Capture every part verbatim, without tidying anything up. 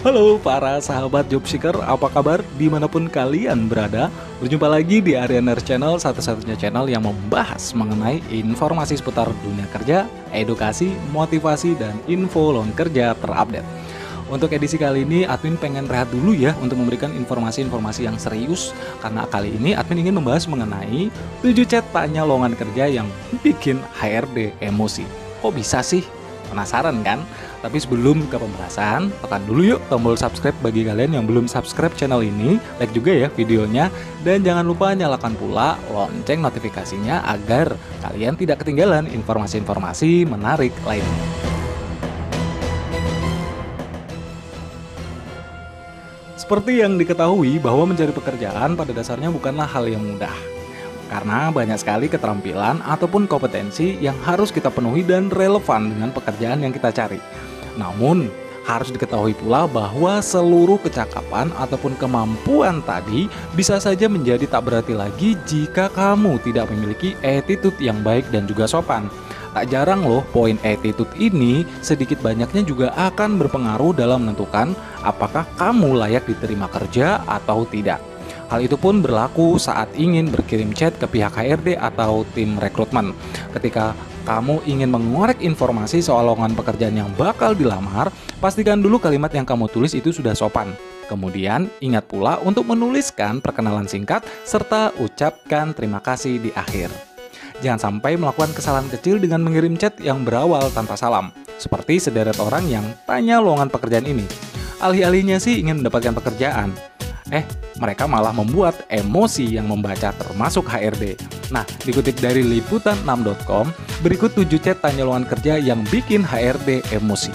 Halo para sahabat job seeker, apa kabar dimanapun kalian berada? Berjumpa lagi di Aryaner Channel, satu-satunya channel yang membahas mengenai informasi seputar dunia kerja, edukasi, motivasi, dan info lowongan kerja terupdate. Untuk edisi kali ini, admin pengen rehat dulu ya untuk memberikan informasi-informasi yang serius. Karena kali ini admin ingin membahas mengenai tujuh chat tanya lowongan kerja yang bikin H R D emosi. Kok bisa sih? Penasaran kan? Tapi sebelum ke pembahasan, tekan dulu yuk tombol subscribe bagi kalian yang belum subscribe channel ini. Like juga ya videonya, dan jangan lupa nyalakan pula lonceng notifikasinya agar kalian tidak ketinggalan informasi-informasi menarik lainnya. Seperti yang diketahui bahwa mencari pekerjaan pada dasarnya bukanlah hal yang mudah, karena banyak sekali keterampilan ataupun kompetensi yang harus kita penuhi dan relevan dengan pekerjaan yang kita cari. Namun, harus diketahui pula bahwa seluruh kecakapan ataupun kemampuan tadi bisa saja menjadi tak berarti lagi jika kamu tidak memiliki attitude yang baik dan juga sopan. Tak jarang loh, poin attitude ini sedikit banyaknya juga akan berpengaruh dalam menentukan apakah kamu layak diterima kerja atau tidak. Hal itu pun berlaku saat ingin berkirim chat ke pihak H R D atau tim rekrutmen. Ketika kamu ingin mengorek informasi soal lowongan pekerjaan yang bakal dilamar, pastikan dulu kalimat yang kamu tulis itu sudah sopan. Kemudian ingat pula untuk menuliskan perkenalan singkat serta ucapkan terima kasih di akhir. Jangan sampai melakukan kesalahan kecil dengan mengirim chat yang berawal tanpa salam, seperti sederet orang yang tanya lowongan pekerjaan ini. Alih-alihnya sih ingin mendapatkan pekerjaan, Eh, mereka malah membuat emosi yang membaca, termasuk H R D. Nah, dikutip dari liputan enam dot com, berikut tujuh chat tanya lowongan kerja yang bikin H R D emosi.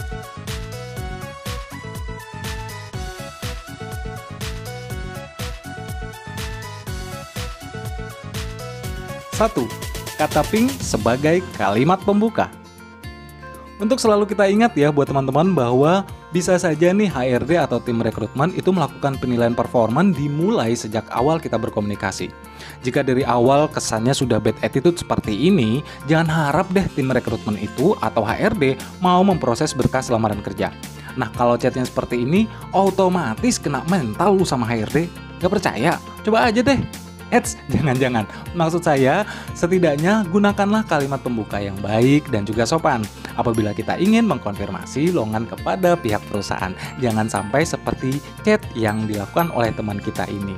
Satu, kata pink sebagai kalimat pembuka. Untuk selalu kita ingat ya buat teman-teman bahwa bisa saja nih H R D atau tim rekrutmen itu melakukan penilaian performan dimulai sejak awal kita berkomunikasi. Jika dari awal kesannya sudah bad attitude seperti ini, jangan harap deh tim rekrutmen itu atau H R D mau memproses berkas lamaran kerja. Nah, kalau chatnya seperti ini, otomatis kena mental lu sama H R D. Gak percaya? Coba aja deh. Eits, jangan-jangan. Maksud saya, setidaknya gunakanlah kalimat pembuka yang baik dan juga sopan apabila kita ingin mengkonfirmasi lowongan kepada pihak perusahaan. Jangan sampai seperti chat yang dilakukan oleh teman kita ini.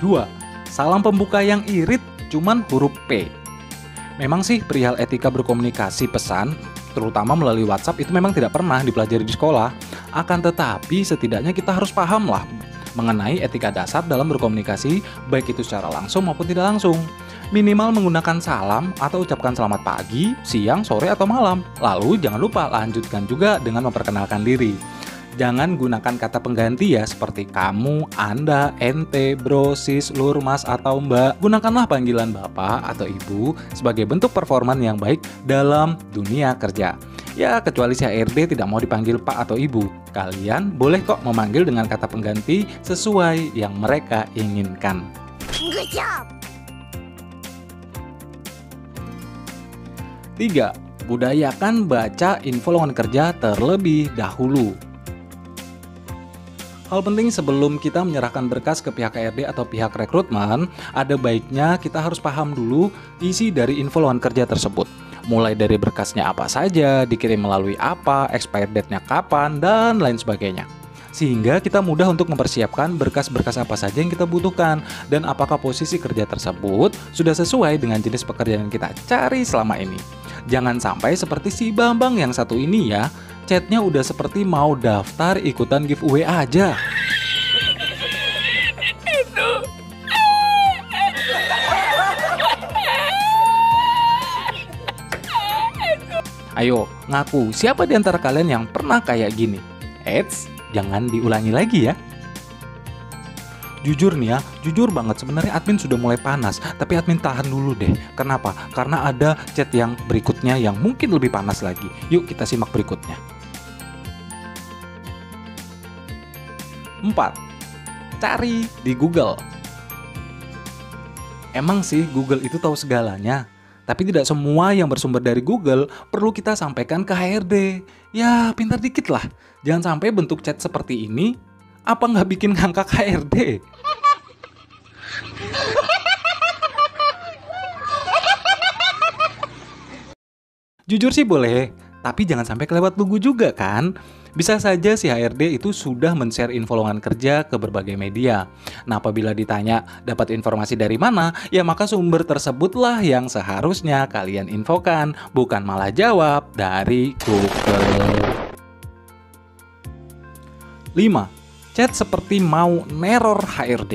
Dua, salam pembuka yang irit cuman huruf P. Memang sih perihal etika berkomunikasi pesan, terutama melalui WhatsApp, itu memang tidak pernah dipelajari di sekolah. Akan tetapi setidaknya kita harus paham lah mengenai etika dasar dalam berkomunikasi, baik itu secara langsung maupun tidak langsung. Minimal menggunakan salam atau ucapkan selamat pagi, siang, sore, atau malam. Lalu jangan lupa lanjutkan juga dengan memperkenalkan diri. Jangan gunakan kata pengganti ya, seperti kamu, anda, ente, bro, sis, lur, mas, atau mbak. Gunakanlah panggilan bapak atau ibu sebagai bentuk performan yang baik dalam dunia kerja. Ya, kecuali si H R D tidak mau dipanggil pak atau ibu, kalian boleh kok memanggil dengan kata pengganti sesuai yang mereka inginkan. Good job. Tiga, budayakan baca info lowongan kerja terlebih dahulu. Hal penting sebelum kita menyerahkan berkas ke pihak H R D atau pihak rekrutmen, ada baiknya kita harus paham dulu isi dari info lowongan kerja tersebut. Mulai dari berkasnya apa saja, dikirim melalui apa, expire date-nya kapan, dan lain sebagainya. Sehingga kita mudah untuk mempersiapkan berkas-berkas apa saja yang kita butuhkan, dan apakah posisi kerja tersebut sudah sesuai dengan jenis pekerjaan yang kita cari selama ini. Jangan sampai seperti si Bambang yang satu ini ya, chatnya udah seperti mau daftar ikutan giveaway aja. Ayo, ngaku, siapa di antara kalian yang pernah kayak gini? Eits, jangan diulangi lagi ya. Jujur nih ya, jujur banget sebenarnya admin sudah mulai panas, tapi admin tahan dulu deh. Kenapa? Karena ada chat yang berikutnya yang mungkin lebih panas lagi. Yuk kita simak berikutnya. Empat. cari di Google. Emang sih Google itu tahu segalanya, tapi tidak semua yang bersumber dari Google perlu kita sampaikan ke H R D. Ya pintar dikit lah, jangan sampai bentuk chat seperti ini, apa nggak bikin ngangkak H R D? Jujur sih boleh, tapi jangan sampai kelewat lugu juga kan? Bisa saja si H R D itu sudah men-share info lowongan kerja ke berbagai media. Nah apabila ditanya dapat informasi dari mana, ya maka sumber tersebutlah yang seharusnya kalian infokan, bukan malah jawab dari Google. lima. Chat seperti mau neror H R D.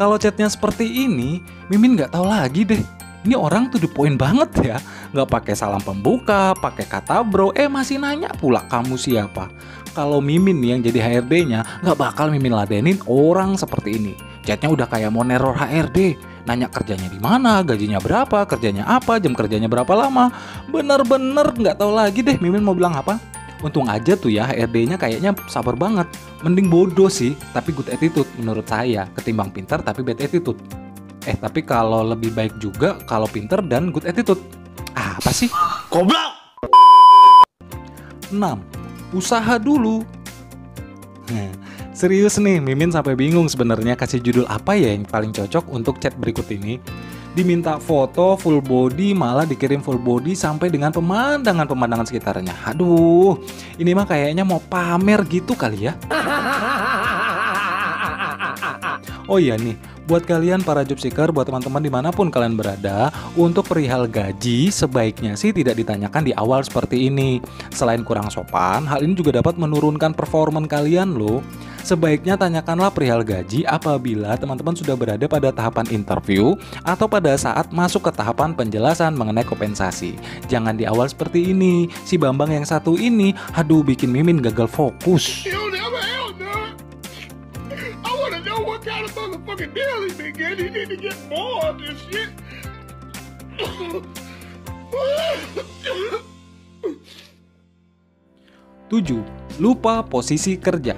Kalau chatnya seperti ini, Mimin nggak tahu lagi deh. Ini orang tuh the point banget ya, nggak pakai salam pembuka, pakai kata bro, eh masih nanya pula kamu siapa. Kalau Mimin nih yang jadi H R D-nya, nggak bakal Mimin ladenin orang seperti ini. Chatnya udah kayak mau neror H R D, nanya kerjanya di mana, gajinya berapa, kerjanya apa, jam kerjanya berapa lama. Bener-bener nggak tahu lagi deh Mimin mau bilang apa. Untung aja tuh ya H R D-nya kayaknya sabar banget. Mending bodoh sih, tapi good attitude menurut saya, ketimbang pintar tapi bad attitude. Eh tapi kalau lebih baik juga kalau pinter dan good attitude. Ah, apa sih? Goblok! enam. Usaha dulu. Nah, serius nih, Mimin sampai bingung sebenarnya kasih judul apa ya yang paling cocok untuk chat berikut ini. Diminta foto full body malah dikirim full body sampai dengan pemandangan-pemandangan sekitarnya. Aduh, ini mah kayaknya mau pamer gitu kali ya. Oh iya nih, buat kalian para job seeker, buat teman-teman dimanapun kalian berada, untuk perihal gaji sebaiknya sih tidak ditanyakan di awal seperti ini. Selain kurang sopan, hal ini juga dapat menurunkan performa kalian loh. Sebaiknya tanyakanlah perihal gaji apabila teman-teman sudah berada pada tahapan interview atau pada saat masuk ke tahapan penjelasan mengenai kompensasi. Jangan di awal seperti ini. Si Bambang yang satu ini, aduh bikin Mimin gagal fokus. Tujuh, lupa posisi kerja.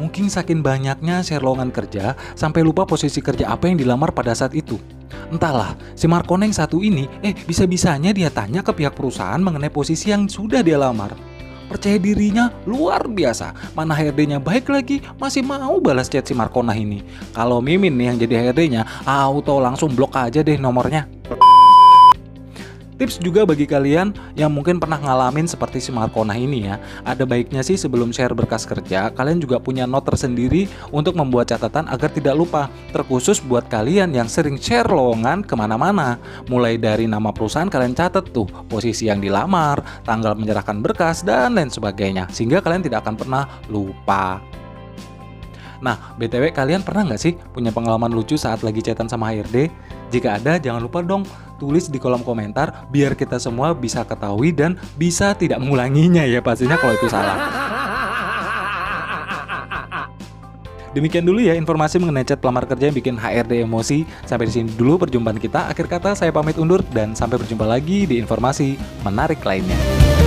Mungkin saking banyaknya share lowongan kerja sampai lupa posisi kerja apa yang dilamar pada saat itu. Entahlah, si Markone yang satu ini, eh bisa-bisanya dia tanya ke pihak perusahaan mengenai posisi yang sudah dia lamar. Percaya dirinya luar biasa, mana H R D-nya baik lagi masih mau balas chat si Markona ini. Kalau Mimin nih yang jadi H R D-nya, auto langsung blok aja deh nomornya. Tips juga bagi kalian yang mungkin pernah ngalamin seperti si Markona ini ya. Ada baiknya sih sebelum share berkas kerja, kalian juga punya note tersendiri untuk membuat catatan agar tidak lupa. Terkhusus buat kalian yang sering share lowongan kemana-mana. Mulai dari nama perusahaan kalian catat tuh, posisi yang dilamar, tanggal menyerahkan berkas, dan lain sebagainya. Sehingga kalian tidak akan pernah lupa. Nah, B T W kalian pernah nggak sih punya pengalaman lucu saat lagi chatan sama H R D? Jika ada, jangan lupa dong tulis di kolom komentar biar kita semua bisa ketahui dan bisa tidak mengulanginya ya pastinya kalau itu salah. Demikian dulu ya informasi mengenai chat pelamar kerja yang bikin H R D emosi. Sampai di sini dulu perjumpaan kita. Akhir kata saya pamit undur dan sampai berjumpa lagi di informasi menarik lainnya.